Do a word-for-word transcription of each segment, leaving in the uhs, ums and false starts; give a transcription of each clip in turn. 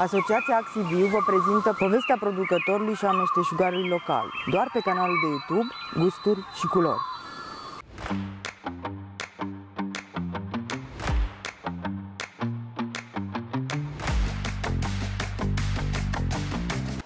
Asociația AxiView vă prezintă povestea producătorului și a meșteșugarului local, doar pe canalul de YouTube, Gusturi și Culori.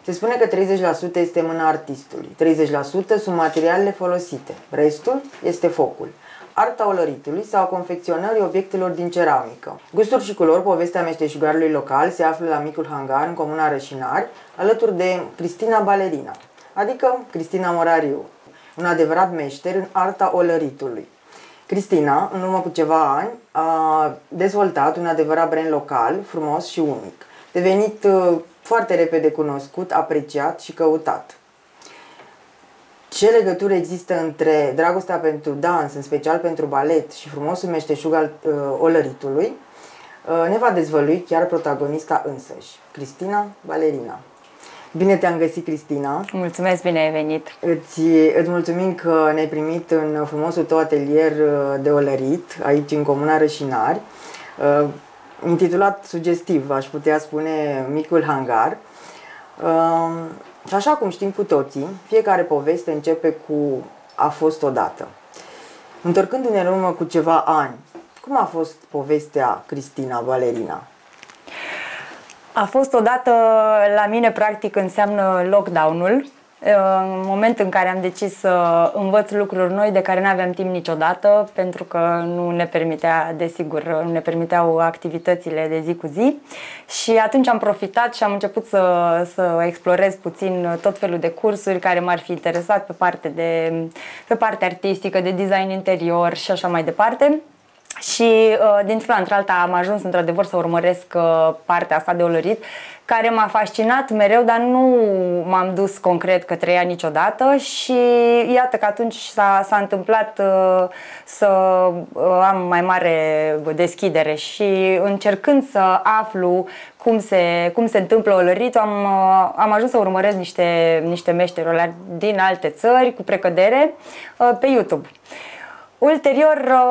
Se spune că treizeci la sută este mâna artistului, treizeci la sută sunt materialele folosite, restul este focul, arta olăritului sau confecționării obiectelor din ceramică. Gusturi și Culori, povestea meșteșugarului local, se află la Micul Hangar, în comuna Rășinari, alături de Cristina Balerina, adică Cristina Morariu, un adevărat meșter în arta olăritului. Cristina, în urmă cu ceva ani, a dezvoltat un adevărat brand local, frumos și unic, devenit foarte repede cunoscut, apreciat și căutat. Ce legătură există între dragostea pentru dans, în special pentru balet, și frumosul meșteșug al uh, olăritului, uh, ne va dezvălui chiar protagonista însăși, Cristina Balerina. Bine te-am găsit, Cristina! Mulțumesc, bine ai venit! Îți, îți mulțumim că ne-ai primit în frumosul tău atelier de olărit, aici în comuna Rășinari, uh, intitulat sugestiv, aș putea spune, Micul Hangar. Uh, Și așa cum știm cu toții, fiecare poveste începe cu "a fost odată". Întorcându-ne în urmă cu ceva ani, cum a fost povestea Cristina Balerina? A fost odată la mine, practic, înseamnă lockdown-ul. În momentul în care am decis să învăț lucruri noi de care nu aveam timp niciodată, pentru că nu ne permitea, desigur, nu ne permiteau activitățile de zi cu zi. Și atunci am profitat și am început să, să explorez puțin tot felul de cursuri care m-ar fi interesat pe parte de, pe parte artistică, de design interior și așa mai departe. Și dintr-una într-alta am ajuns într-adevăr să urmăresc partea asta de olărit, care m-a fascinat mereu, dar nu m-am dus concret către ea niciodată. Și iată că atunci s-a întâmplat uh, să am mai mare deschidere și, încercând să aflu cum se, cum se întâmplă olăritul, am, uh, am ajuns să urmăresc niște, niște meșteri olari din alte țări cu precădere uh, pe YouTube. Ulterior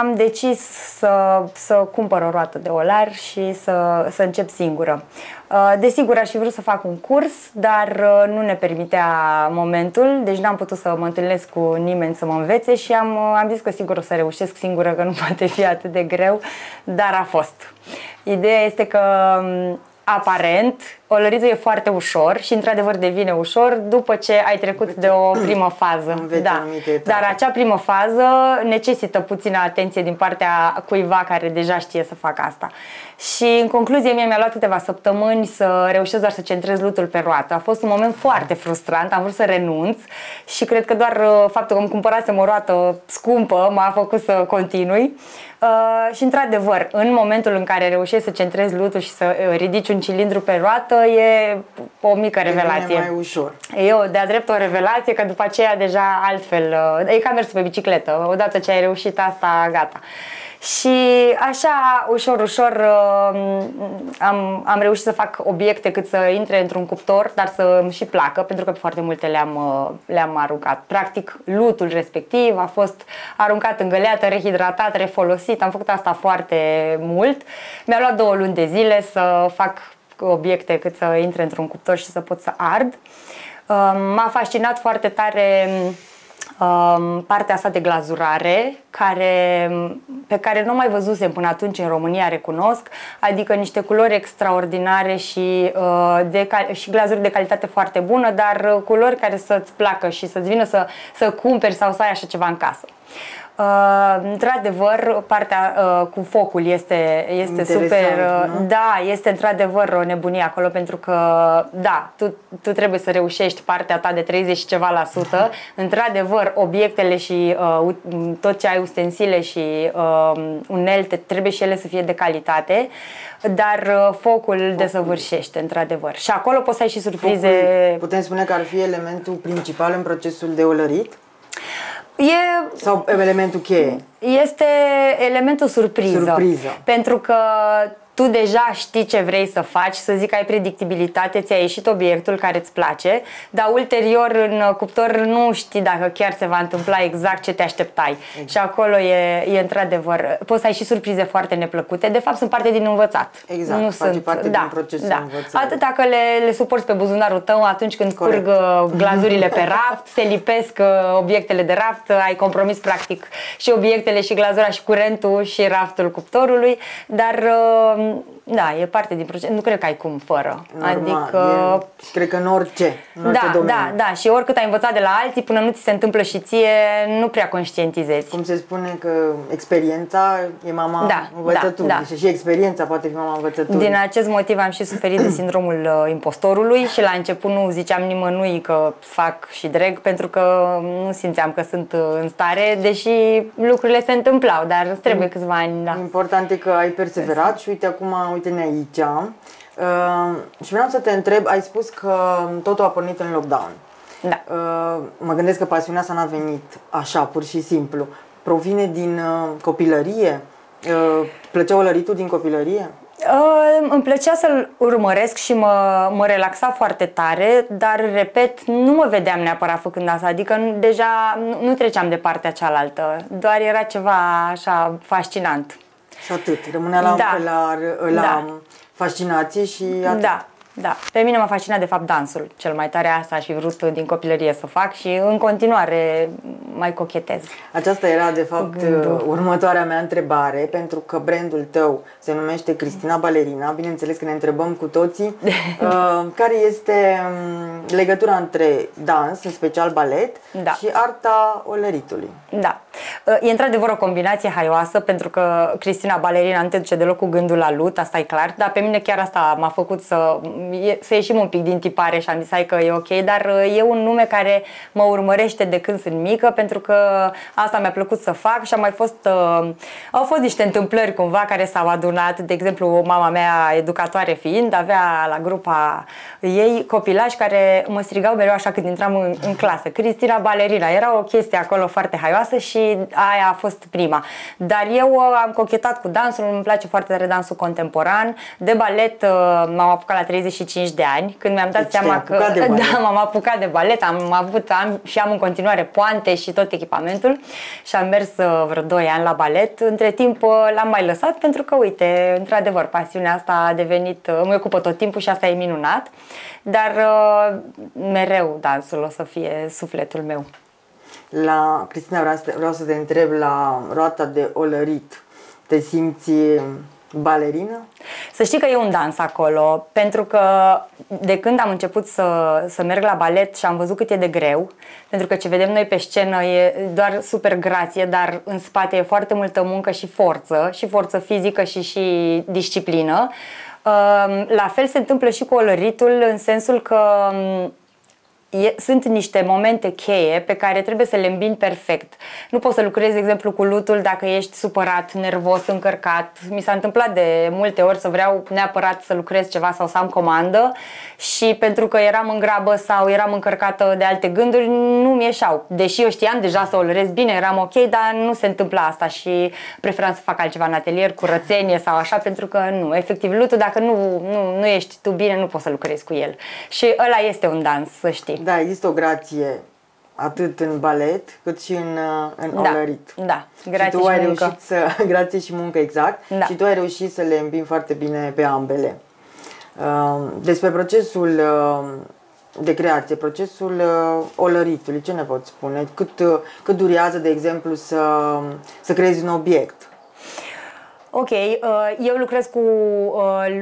am decis să, să cumpăr o roată de olar și să, să încep singură. Desigur, aș fi vrut să fac un curs, dar nu ne permitea momentul, deci n-am putut să mă întâlnesc cu nimeni să mă învețe și am, am zis că sigur o să reușesc singură, că nu poate fi atât de greu, dar a fost. Ideea este că, aparent, olăritul e foarte ușor și într-adevăr devine ușor după ce ai trecut de o primă fază. Da. Dar acea primă fază necesită puțină atenție din partea cuiva care deja știe să facă asta. Și, în concluzie, mie mi-a luat câteva săptămâni să reușesc doar să centrez lutul pe roată. A fost un moment foarte frustrant, am vrut să renunț și cred că doar faptul că îmi cumpărasem o roată scumpă m-a făcut să continui. Uh, și, într-adevăr, în momentul în care reușești să centrezi lutul și să ridici un cilindru pe roată, e o mică revelație. E mai ușor. Eu, de-a drept, o revelație, că după aceea deja altfel. Uh, e ca mersul pe bicicletă. Odată ce ai reușit asta, gata. Și așa, ușor, ușor, am, am reușit să fac obiecte cât să intre într-un cuptor, dar să îmi și placă, pentru că foarte multe le-am le-am aruncat. Practic, lutul respectiv a fost aruncat în găleată, rehidratat, refolosit. Am făcut asta foarte mult. Mi-a luat două luni de zile să fac obiecte cât să intre într-un cuptor și să pot să ard. M-a fascinat foarte tare partea asta de glazurare, care, pe care nu mai văzusem până atunci în România, recunosc, adică niște culori extraordinare și, de, și glazuri de calitate foarte bună, dar culori care să-ți placă și să-ți vină să, să cumperi sau să ai așa ceva în casă. Uh, într-adevăr, partea uh, cu focul este, este super, uh, da, este într-adevăr o nebunie acolo, pentru că, da, tu, tu trebuie să reușești partea ta de treizeci și ceva la sută, într-adevăr, obiectele și uh, tot ce ai, ustensile și uh, unelte, trebuie și ele să fie de calitate, dar uh, focul, focul desăvârșește, într-adevăr. Și acolo poți să ai și surprize. Focul, putem spune că ar fi elementul principal în procesul de olărit? E... Sau elementul cheie? Este elementul surpriză, surpriză. Pentru că tu deja știi ce vrei să faci, să zic, ai predictibilitate, ți-a ieșit obiectul care îți place, dar ulterior în cuptor nu știi dacă chiar se va întâmpla exact ce te așteptai. Exact. Și acolo e, e într-adevăr, poți să ai și surprize foarte neplăcute, de fapt sunt parte din învățat. Exact, nu sunt, parte da, din procesul da. învățării. Atât dacă le, le suporți pe buzunarul tău atunci când Corect. curg glazurile pe raft, se lipesc obiectele de raft, ai compromis practic și obiectele și glazura și curentul și raftul cuptorului, dar... Da, e parte din proces. Nu cred că ai cum fără. Normal, adică... E, cred că în orice. În orice da, domeniu. da, da. Și oricât ai învățat de la alții, până nu ți se întâmplă și ție, nu prea conștientizezi. Cum se spune că experiența e mama da, învățăturii. Da, da. Și experiența poate fi mama învățăturii. Din acest motiv am și suferit de sindromul impostorului și la început nu ziceam nimănui că fac și dreg, pentru că nu simțeam că sunt în stare, deși lucrurile se întâmplau, dar îți trebuie câțiva ani. Da. Important e că ai perseverat și uite acum, uite-ne aici uh, și vreau să te întreb, ai spus că totul a pornit în lockdown. Da. Uh, mă gândesc că pasiunea asta n-a venit așa, pur și simplu. Provine din uh, copilărie? Uh, plăcea olăritul din copilărie? Uh, îmi plăcea să-l urmăresc și mă, mă relaxa foarte tare, dar, repet, nu mă vedeam neapărat făcând asta, adică nu, deja nu treceam de partea cealaltă, doar era ceva așa fascinant. Și atât, rămânea la, da. la, la da. fascinație și atât. Da, da. Pe mine m-a fascinat de fapt dansul cel mai tare, asta aș fi vrut din copilărie să fac și în continuare mai cochetez. Aceasta era de fapt Gândul. următoarea mea întrebare, pentru că brandul tău se numește Cristina Balerina, bineînțeles că ne întrebăm cu toții uh, care este legătura între dans, în special balet, da. și arta olăritului. Da. E într-adevăr o combinație haioasă, pentru că Cristina Balerina nu te duce deloc cu gândul la lut, asta e clar, dar pe mine chiar asta m-a făcut să, să ieșim un pic din tipare și am zis hai că e ok, dar e un nume care mă urmărește de când sunt mică, pentru că asta mi-a plăcut să fac și am mai fost, uh, au fost niște întâmplări cumva care s-au adunat, de exemplu mama mea, educatoare fiind, avea la grupa ei copilași care mă strigau mereu așa când intram în, în clasă, Cristina Balerina, era o chestie acolo foarte haioasă și aia a fost prima. Dar eu am cochetat cu dansul, îmi place foarte tare dansul contemporan. De balet m-am apucat la treizeci și cinci de ani, când mi-am dat deci seama că da, m-am apucat de balet, am avut am, și am în continuare poante și tot echipamentul și am mers vreo doi ani la balet. Între timp l-am mai lăsat pentru că, uite, într-adevăr, pasiunea asta a devenit, îmi ocupă tot timpul și asta e minunat, dar mereu dansul o să fie sufletul meu. La, Cristina, vreau să, vreau să te întreb, la roata de olărit, te simți balerină? Să știi că e un dans acolo, pentru că de când am început să, să merg la balet și am văzut cât e de greu, pentru că ce vedem noi pe scenă e doar super grație, dar în spate e foarte multă muncă și forță, și forță fizică și, și disciplină. La fel se întâmplă și cu olăritul, în sensul că sunt niște momente cheie pe care trebuie să le îmbini perfect. Nu poți să lucrezi, de exemplu, cu lutul dacă ești supărat, nervos, încărcat. Mi s-a întâmplat de multe ori să vreau neapărat să lucrez ceva sau să am comandă și pentru că eram în grabă sau eram încărcată de alte gânduri, nu mi ieșeau. Deși eu știam deja să olăresc bine, eram ok, dar nu se întâmpla asta și preferam să fac altceva în atelier, curățenie sau așa, pentru că nu. Efectiv, lutul, dacă nu, nu, nu ești tu bine, nu poți să lucrezi cu el. Și ăla este un dans, să știi. Da, există o grație atât în balet cât și în, în da, olărit. Da, grație și, tu și ai muncă. Reușit să, grație și muncă, exact. Da. Și tu ai reușit să le îmbini foarte bine pe ambele. Despre procesul de creație, procesul olăritului, ce ne poți spune? Cât, cât durează, de exemplu, să, să creezi un obiect? Ok, eu lucrez cu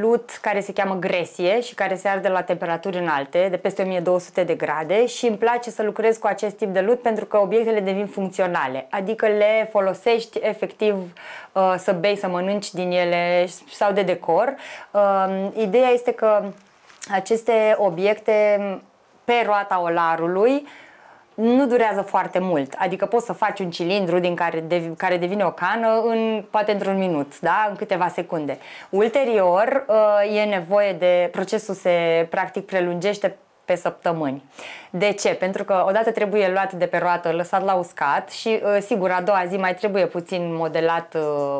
lut care se cheamă gresie și care se arde la temperaturi înalte, de peste o mie două sute de grade și îmi place să lucrez cu acest tip de lut pentru că obiectele devin funcționale, adică le folosești efectiv să bei, să mănânci din ele sau de decor. Ideea este că aceste obiecte pe roata olarului nu durează foarte mult, adică poți să faci un cilindru din care, de, care devine o cană în, poate într-un minut, da? În câteva secunde. Ulterior e nevoie de, procesul se practic prelungește pe săptămâni. De ce? Pentru că odată trebuie luat de pe roată, lăsat la uscat și sigur a doua zi mai trebuie puțin modelat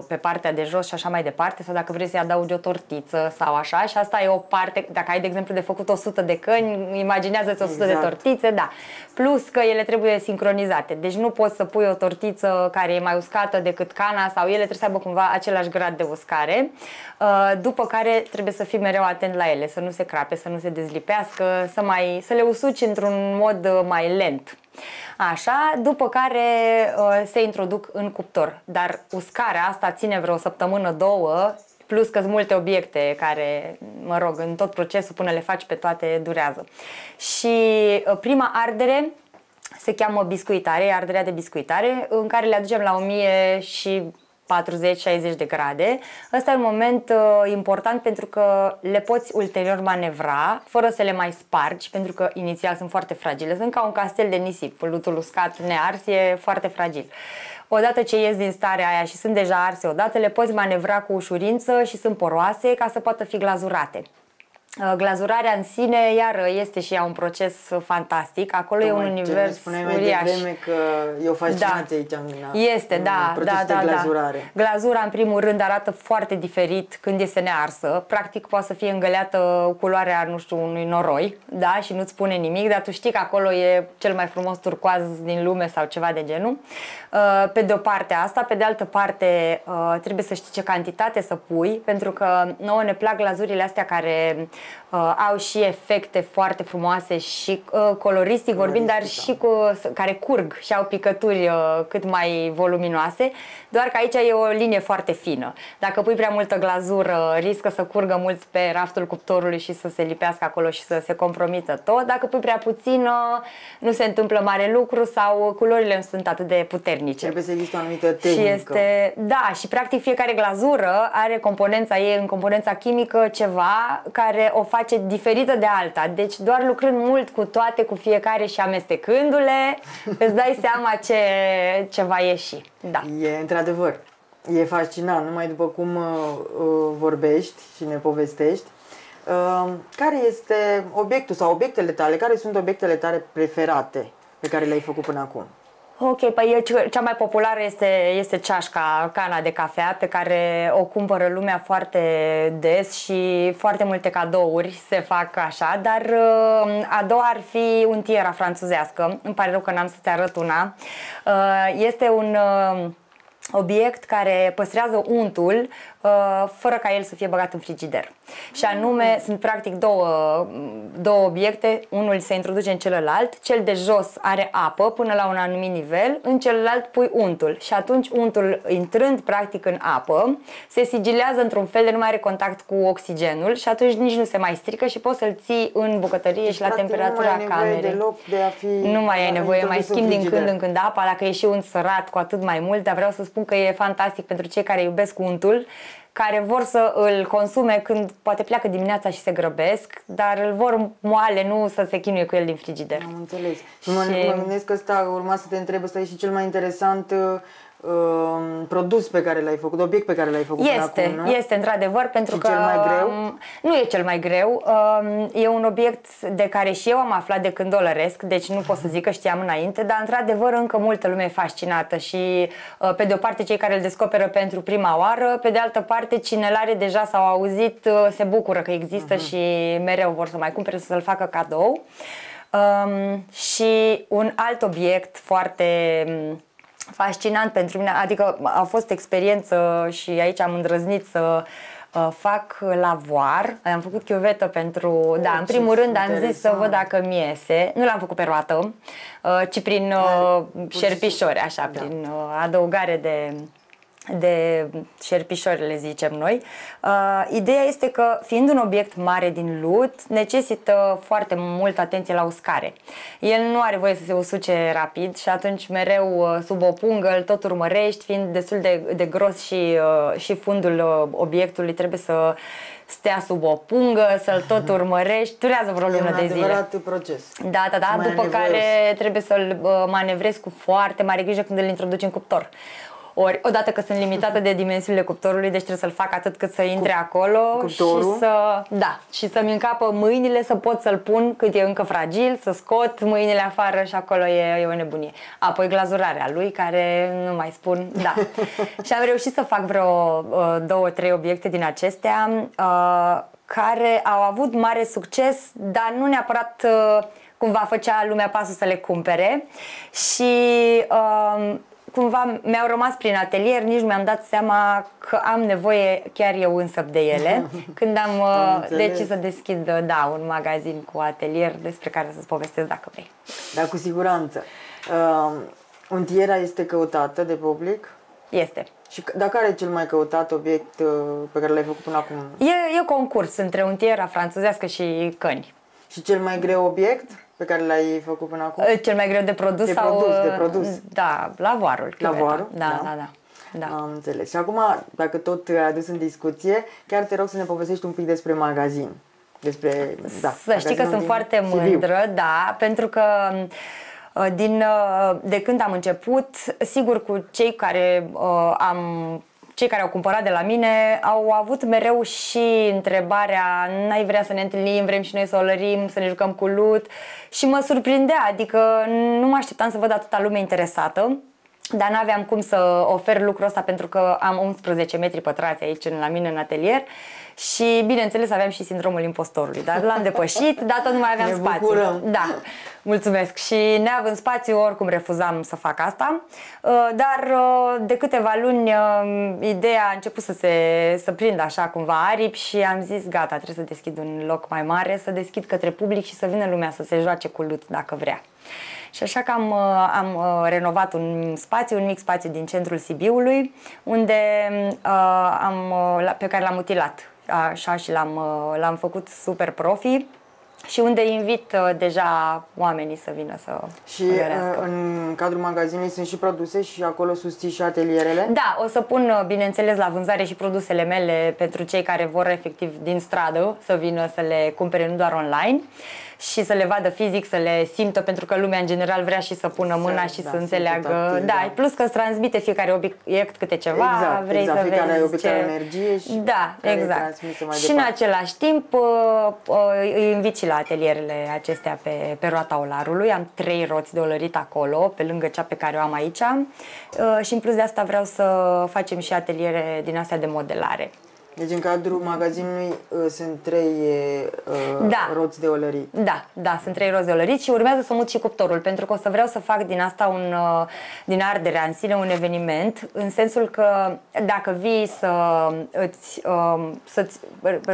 pe partea de jos și așa mai departe, sau dacă vrei să-i adaugi o tortiță sau așa, și asta e o parte, dacă ai de exemplu de făcut o sută de căni, imaginează-ți o sută exact. de tortițe, da. Plus că ele trebuie sincronizate, deci nu poți să pui o tortiță care e mai uscată decât cana sau ele trebuie să aibă cumva același grad de uscare, după care trebuie să fii mereu atent la ele, să nu se crape, să nu se dezlipească, să, mai, să le usuci într-un mod mai lent. Așa, după care se introduc în cuptor, dar uscarea asta ține vreo săptămână, două, plus că sunt multe obiecte care, mă rog, în tot procesul până le faci pe toate durează. Și prima ardere se cheamă biscuitare, arderea de biscuitare, în care le aducem la o mie și patruzeci șaizeci de grade. Ăsta e un moment uh, important pentru că le poți ulterior manevra fără să le mai spargi, pentru că inițial sunt foarte fragile, sunt ca un castel de nisip, lutul uscat nears e foarte fragil. Odată ce ies din starea aia și sunt deja arse odată, le poți manevra cu ușurință și sunt poroase ca să poată fi glazurate. Glazurarea în sine, iar este și ea un proces fantastic. Acolo Toma, e un univers uriaș. Că eu fascinat da. aici în, este, în da, da, da, glazurare. Da. Glazura, în primul rând, arată foarte diferit când este nearsă. Practic, poate să fie îngăleată culoarea, nu știu, unui noroi, da, și nu-ți spune nimic, dar tu știi că acolo e cel mai frumos turcoaz din lume sau ceva de genul. Pe de o parte asta, pe de altă parte trebuie să știi ce cantitate să pui, pentru că nouă ne plac glazurile astea care Uh, au și efecte foarte frumoase și uh, coloristic vorbind, dar și cu, care curg și au picături uh, cât mai voluminoase, doar că aici e o linie foarte fină. Dacă pui prea multă glazură, riscă să curgă mult pe raftul cuptorului și să se lipească acolo și să se compromită tot. Dacă pui prea puțină, nu se întâmplă mare lucru sau culorile nu sunt atât de puternice. Trebuie să există o anumită tehnică. Și este, da, și practic fiecare glazură are componența ei, în componența chimică, ceva care o face diferită de alta, deci doar lucrând mult cu toate, cu fiecare și amestecându-le, îți dai seama ce, ce va ieși. Da. E într-adevăr, e fascinant, numai după cum uh, vorbești și ne povestești. Uh, care este obiectul sau obiectele tale, care sunt obiectele tale preferate pe care le-ai făcut până acum? Ok, păi cea mai populară este, este ceașca, cana de cafea, pe care o cumpără lumea foarte des și foarte multe cadouri se fac așa, dar a doua ar fi untiera franțuzească, îmi pare rău că n-am să-ți arăt una, este un obiect care păstrează untul fără ca el să fie băgat în frigider. Și anume, sunt practic două, două obiecte, unul se introduce în celălalt, cel de jos are apă până la un anumit nivel, în celălalt pui untul și atunci untul, intrând practic în apă, se sigilează într-un fel de nu mai are contact cu oxigenul și atunci nici nu se mai strică și poți să-l ții în bucătărie deci, și la temperatura camerei. Nu mai ai nevoie, mai schimb din când în când apa, dacă e și unt sărat cu atât mai mult, dar vreau să spun că e fantastic pentru cei care iubesc untul, care vor să îl consume când poate pleacă dimineața și se grăbesc, dar îl vor moale, nu să se chinuie cu el din frigider. Am înțeles. Și mă, și... mă gândesc că ăsta urma să te întreb, ăsta e și cel mai interesant uh, produs pe care l-ai făcut, obiect pe care l-ai făcut este, până acum, nu? Este, într-adevăr, pentru și că... cel mai greu? Um, nu e cel mai greu, um, e un obiect de care și eu am aflat de când o lăresc, deci nu pot să zic că știam înainte, dar într-adevăr încă multă lume e fascinată și uh, pe de o parte cei care îl descoperă pentru prima oară, pe de altă parte cine l-are deja sau au auzit se bucură că există uh-huh. și mereu vor să mai cumpere să-l facă cadou. Um, și un alt obiect foarte fascinant pentru mine, adică a fost experiență și aici am îndrăznit să uh, fac lavoar, am făcut chiuvetă pentru, oh, da, în primul rând am zis să văd dacă mi iese, nu l-am făcut pe roată, uh, ci prin uh, șerpișori, așa, da. prin uh, adăugare de... de șerpișori, le zicem noi. Uh, ideea este că, fiind un obiect mare din lut, necesită foarte mult atenție la uscare. El nu are voie să se usuce rapid și atunci mereu sub o pungă îl tot urmărești, fiind destul de, de gros și, uh, și fundul uh, obiectului trebuie să stea sub o pungă, să-l tot urmărești, durează vreo lună de zile. E un adevărat proces. Da, da, da, după care trebuie să-l manevrezi cu foarte mare grijă când îl introduci în cuptor. Ori, odată că sunt limitată de dimensiunile cuptorului, deci trebuie să-l fac atât cât să intre acolo cuptorul. și să, da, și să-mi încapă mâinile, să pot să-l pun cât e încă fragil, să scot mâinile afară și acolo e, e o nebunie. Apoi glazurarea lui, care nu mai spun, da. Și am reușit să fac vreo două, trei obiecte din acestea uh, care au avut mare succes, dar nu neapărat uh, cumva făcea lumea pasul să le cumpere și uh, cumva mi-au rămas prin atelier, nici nu mi-am dat seama că am nevoie chiar eu însă de ele, când am, am decis să deschid da, un magazin cu atelier despre care să-ți povestesc dacă vrei. Da, cu siguranță. Uh, untiera este căutată de public? Este. Și dacă are cel mai căutat obiect pe care l-ai făcut până acum? E, e concurs între untiera franțuzească și căni. Și cel mai greu obiect pe care l-ai făcut până acum? Cel mai greu de produs? De sau... produs, de produs. Da, lavoarul. Lavoarul? Da, da, da. da. da. Am înțeles. Și acum, dacă tot ai adus în discuție, chiar te rog să ne povestești un pic despre magazin. Despre, da, să știi că sunt foarte mândră, Sibiu. da, pentru că din, de când am început, sigur cu cei care uh, am... Cei care au cumpărat de la mine au avut mereu și întrebarea: n-ai vrea să ne întâlnim, vrem și noi să olărim, să ne jucăm cu lut? Și mă surprindea, adică nu mă așteptam să văd atâta lume interesată, dar n-aveam cum să ofer lucrul ăsta pentru că am unsprezece metri pătrați aici la mine în atelier și bineînțeles aveam și sindromul impostorului, dar l-am depășit, dar tot nu mai aveam spațiu. Da, mulțumesc. Și neavând spațiu, oricum refuzam să fac asta, dar de câteva luni ideea a început să se să prindă așa cumva aripi și am zis gata, trebuie să deschid un loc mai mare, să deschid către public și să vină lumea să se joace cu lut dacă vrea. Și așa că am, am renovat un spațiu, un mic spațiu din centrul Sibiului, unde am, pe care l-am utilat așa și l-am făcut super profi și unde invit deja oamenii să vină să Și îngărească. În cadrul magazinului sunt și produse și acolo susții și atelierele? Da, o să pun bineînțeles la vânzare și produsele mele pentru cei care vor efectiv din stradă să vină să le cumpere, nu doar online, și să le vadă fizic, să le simtă, pentru că lumea în general vrea și să pună mâna se, și da, să înțeleagă. Activ, da, da, plus că îți transmite fiecare obiect câte ceva, exact, vrei exact, să fiecare vezi obiect ce... energie și da, exact. Mai și departe. În același timp îi invit și la atelierele acestea pe, pe roata olarului. Am trei roți de olărit acolo, pe lângă cea pe care o am aici, și în plus de asta vreau să facem și ateliere din astea de modelare. Deci în cadrul magazinului uh, sunt trei uh, da. roți de olărit. Da, da, sunt trei roți de olărit și urmează să mut și cuptorul, pentru că o să vreau să fac din asta un, uh, din arderea în sine un eveniment, în sensul că dacă vii să îți, uh, să-ți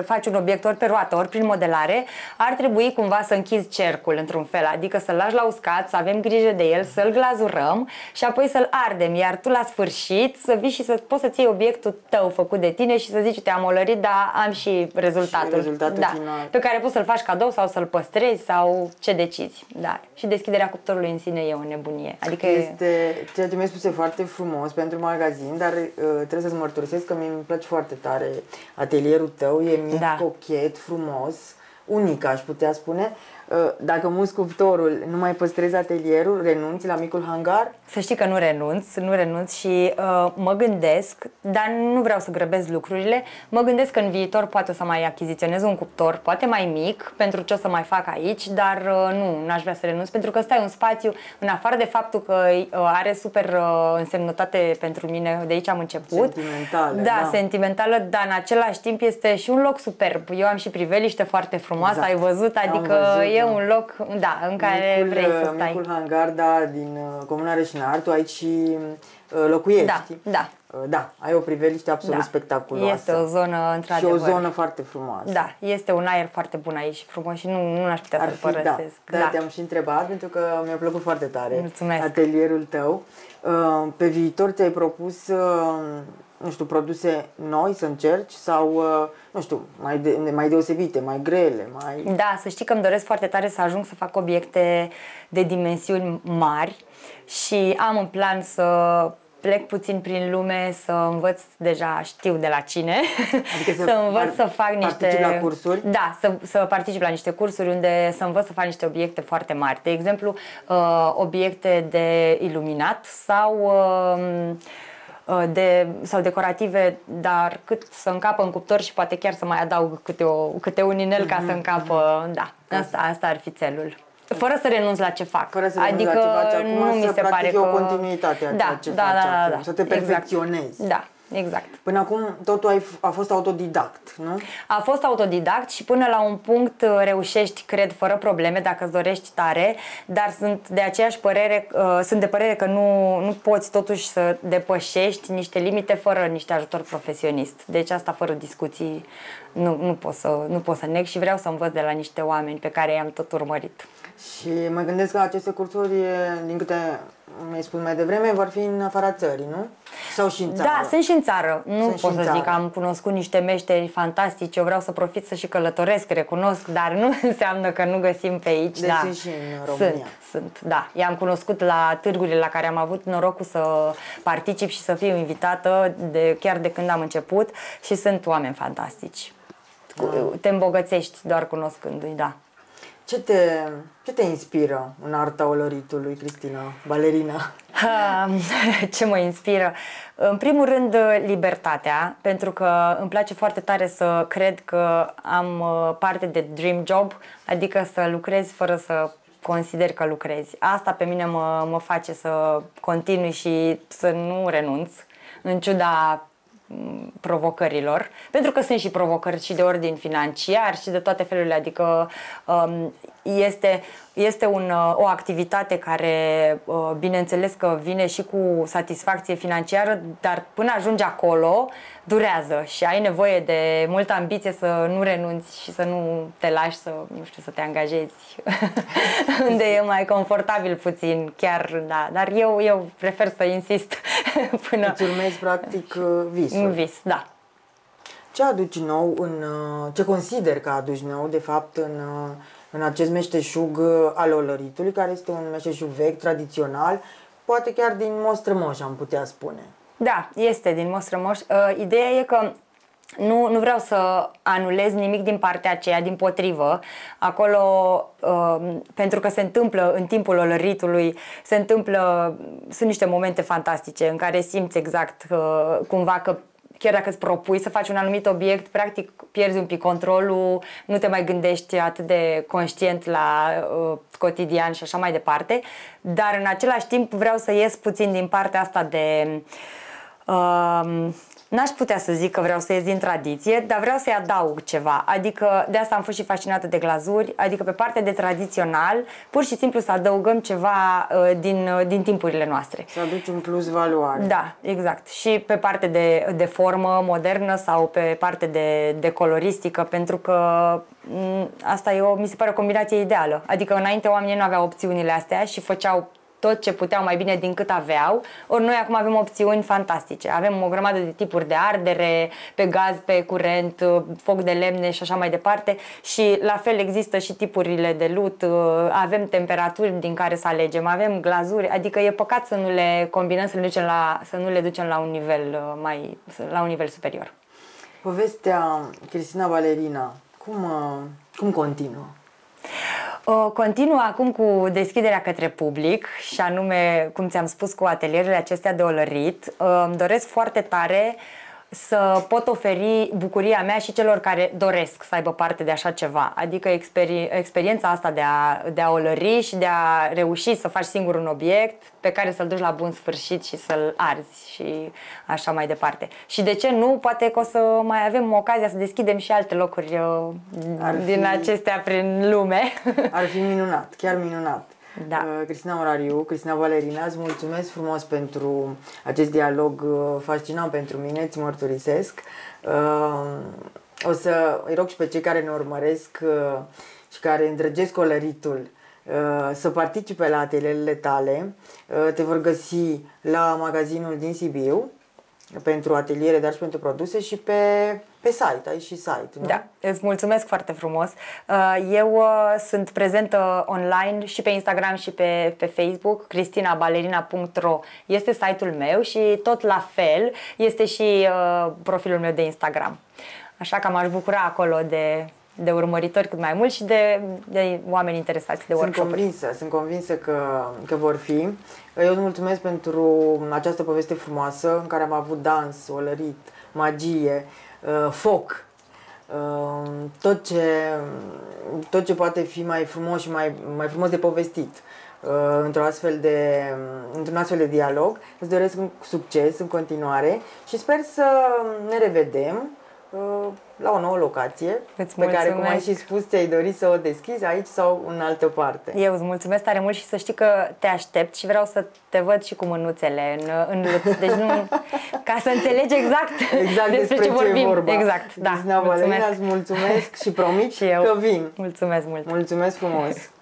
faci un obiect ori pe roată, ori prin modelare, ar trebui cumva să închizi cercul într-un fel, adică să-l lași la uscat, să avem grijă de el, să-l glazurăm și apoi să-l ardem, iar tu la sfârșit să vii și să poți să-ți iei obiectul tău făcut de tine și să zici: uite, am olărit, dar am și rezultatul, și rezultatul da, final. Pe care poți să-l faci cadou sau să-l păstrezi sau ce decizi. Da. Și deschiderea cuptorului în sine e o nebunie. Adică este, ceea ce mi-ai spus e foarte frumos pentru magazin, dar uh, trebuie să-ți mărturisesc că mi-mi place foarte tare atelierul tău. E mic, da. cochet, frumos, unic aș putea spune. Dacă muți cuptorul, nu mai păstrezi atelierul, renunți la micul hangar? Să știi că nu renunț, nu renunț și uh, mă gândesc, dar nu vreau să grăbesc lucrurile, mă gândesc că în viitor poate o să mai achiziționez un cuptor, poate mai mic, pentru ce o să mai fac aici, dar uh, nu, n-aș vrea să renunț, pentru că ăsta e un spațiu, în afară de faptul că uh, are super uh, însemnătate pentru mine, de aici am început. Sentimentală. Da, da, sentimentală, dar în același timp este și un loc superb. Eu am și priveliște foarte frumoasă, exact. ai văzut, adică... E un loc, da, în care micul, vrei să stai. Micul hangar, da, din uh, comuna Rășinari, tu aici și uh, locuiești. Da, da. Uh, da, ai o priveliște absolut da. spectaculoasă. Este o zonă, într-adevăr. Și o zonă foarte frumoasă. Da, este un aer foarte bun aici și frumos și nu, nu aș putea să-l părăsesc. Da, da. te-am și întrebat pentru că mi-a plăcut foarte tare Mulțumesc. atelierul tău. Uh, pe viitor ți-ai propus... Uh, nu știu, produse noi să încerci sau, nu știu, mai, de, mai deosebite, mai grele, mai... Da, să știi că îmi doresc foarte tare să ajung să fac obiecte de dimensiuni mari și am în plan să plec puțin prin lume, să învăț, deja știu de la cine, adică să, să învăț să fac niște... Particip la cursuri? Da, să, să particip la niște cursuri unde să învăț să fac niște obiecte foarte mari. De exemplu, obiecte de iluminat sau... de, sau decorative, dar cât să încapă în cuptor și poate chiar să mai adaug câte, o, câte un inel ca să încapă, da, asta, asta ar fi țelul. Fără să renunț la ce fac. Fără să renunț adică la ce faci acum, nu mi se pare că... o continuitate a da, ce da, faci da, da, acum, da, să te perfecționezi. Exact. Da. Exact. Până acum totul ai, a fost autodidact, nu? A fost autodidact și până la un punct reușești, cred, fără probleme, dacă îți dorești tare, dar sunt de aceeași părere, uh, sunt de părere că nu, nu poți totuși să depășești niște limite fără niște ajutor profesionist. Deci asta fără discuții nu, nu, pot să, nu pot să neg și vreau să învăț de la niște oameni pe care i-am tot urmărit. Și mă gândesc că aceste cursuri, din câte mi-ai spus mai devreme, vor fi în afara țării, nu? Sau și în țară? Da, sunt și în țară. Nu sunt pot să țară. Zic că am cunoscut niște meșteri fantastici, eu vreau să profit să și călătoresc, recunosc, dar nu înseamnă că nu găsim pe aici. Deci da. Și în România. Sunt, sunt, da. I-am cunoscut la târgurile la care am avut norocul să particip și să fiu invitată de, chiar de când am început și sunt oameni fantastici. Mm. Te îmbogățești doar cunoscându-i, da. Ce te, ce te inspiră în arta oloritului, Cristina Balerina? Ce mă inspiră? În primul rând, libertatea, pentru că îmi place foarte tare să cred că am parte de dream job, adică să lucrezi fără să consider că lucrezi. Asta pe mine mă, mă face să continui și să nu renunț, în ciuda provocărilor, pentru că sunt și provocări și de ordin financiar și de toate felurile, adică este, este un, o activitate care bineînțeles că vine și cu satisfacție financiară, dar până ajungi acolo durează și ai nevoie de multă ambiție să nu renunți și să nu te lași să, nu știu, să te angajezi unde e mai confortabil puțin, chiar, da, dar eu, eu prefer să insist până... Îți urmezi practic visul. Un vis, da. Ce aduci nou în, ce consider că aduci nou de fapt în, în acest meșteșug al olăritului, care este un meșteșug vechi, tradițional, poate chiar din Mostrămoș am putea spune. Da, este din Mostrămoș. Ideea e că Nu, nu vreau să anulez nimic din partea aceea, din potrivă. Acolo, uh, pentru că se întâmplă în timpul olăritului, se întâmplă, sunt niște momente fantastice în care simți exact uh, cumva că chiar dacă îți propui să faci un anumit obiect, practic pierzi un pic controlul, nu te mai gândești atât de conștient la uh, cotidian și așa mai departe. Dar în același timp vreau să ies puțin din partea asta de... Uh, N-aș putea să zic că vreau să ies din tradiție, dar vreau să-i adaug ceva. Adică de asta am fost și fascinată de glazuri, adică pe partea de tradițional, pur și simplu să adăugăm ceva din, din timpurile noastre. Să aduci un plus valoare. Da, exact. Și pe partea de, de formă modernă sau pe partea de, de coloristică, pentru că asta e o, mi se pare o combinație ideală. Adică înainte oamenii nu aveau opțiunile astea și făceau tot ce puteau mai bine din cât aveau, ori noi acum avem opțiuni fantastice. Avem o grămadă de tipuri de ardere, pe gaz, pe curent, foc de lemne și așa mai departe și la fel există și tipurile de lut, avem temperaturi din care să alegem, avem glazuri, adică e păcat să nu le combinăm, să, le ducem la, să nu le ducem la un nivel, mai, la un nivel superior. Povestea Cristina Balerina, cum, cum continuă? Continuă acum cu deschiderea către public și anume, cum ți-am spus, cu atelierele acestea de olărit. Îmi doresc foarte tare să pot oferi bucuria mea și celor care doresc să aibă parte de așa ceva. Adică experi experiența asta de a, de a olări și de a reuși să faci singur un obiect pe care să-l duci la bun sfârșit și să-l arzi și așa mai departe. Și de ce nu? Poate că o să mai avem ocazia să deschidem și alte locuri ar din fi... acestea prin lume. Ar fi minunat, chiar minunat. Da. Cristina Morariu, Cristina Balerina, îți mulțumesc frumos pentru acest dialog fascinant pentru mine, îți mărturisesc. O să îi rog și pe cei care ne urmăresc și care îndrăgesc olăritul să participe la atelierele tale. Te vor găsi la magazinul din Sibiu pentru ateliere, dar și pentru produse și pe, pe site, ai și site, nu? Da, îți mulțumesc foarte frumos. Eu sunt prezentă online și pe Instagram și pe, pe Facebook, cristinabalerina punct ro este site-ul meu și tot la fel este și profilul meu de Instagram. Așa că m-aș bucura acolo de de urmăritori cât mai mult și de, de oameni interesați de workshop-uri. Sunt convinsă, sunt convinsă că, că vor fi. Eu îți mulțumesc pentru această poveste frumoasă în care am avut dans, olărit, magie, foc, tot ce, tot ce poate fi mai frumos și mai, mai frumos de povestit într-un astfel de, într-un astfel de dialog. Îți doresc succes în continuare și sper să ne revedem la o nouă locație pe care, cum ai și spus, ți-ai dorit să o deschizi aici sau în altă parte. Eu îți mulțumesc tare mult și să știi că te aștept și vreau să te văd și cu mânuțele în, în lut. Deci nu, ca să înțelegi exact, exact despre ce vorbim. Vorba. Exact, da. Cristina Balerina, îți mulțumesc și promit și eu că vin. Mulțumesc mult. Mulțumesc frumos.